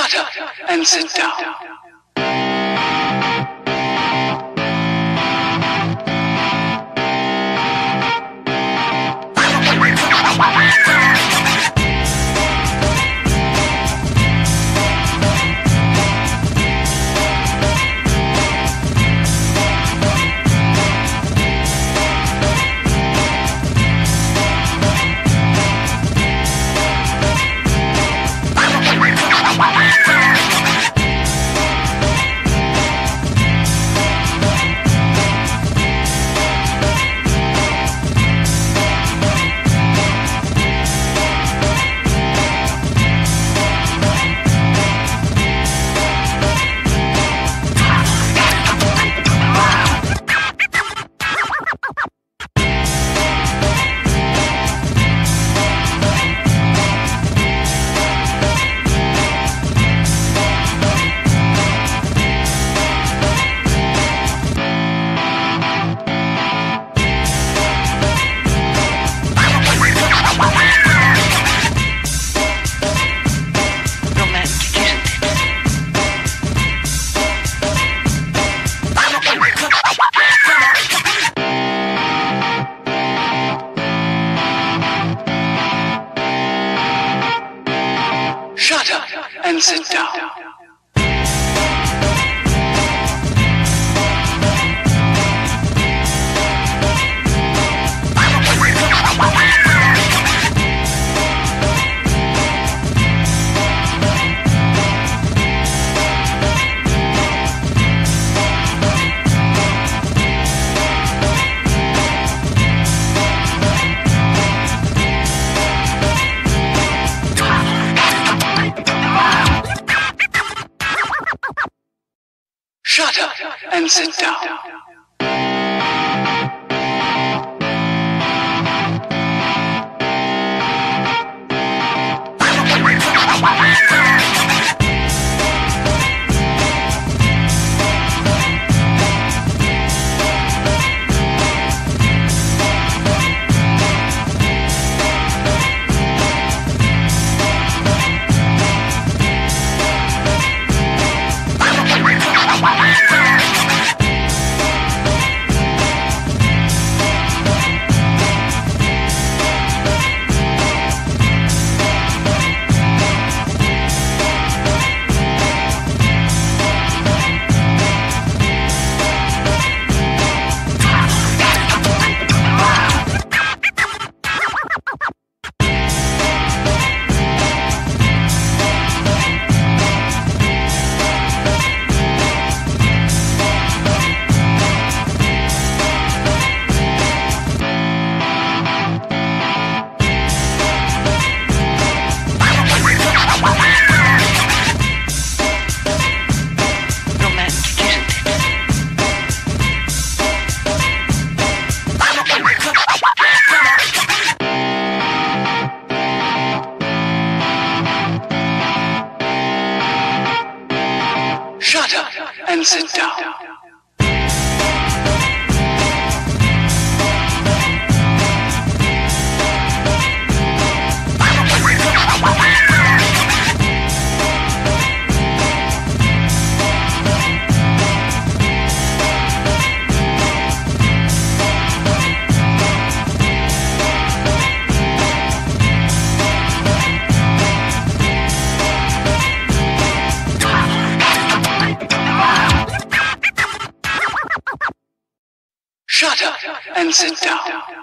Shut up and sit down. Shut up and sit down. Shut up and sit down. Shut up and sit down. Shut up and sit down.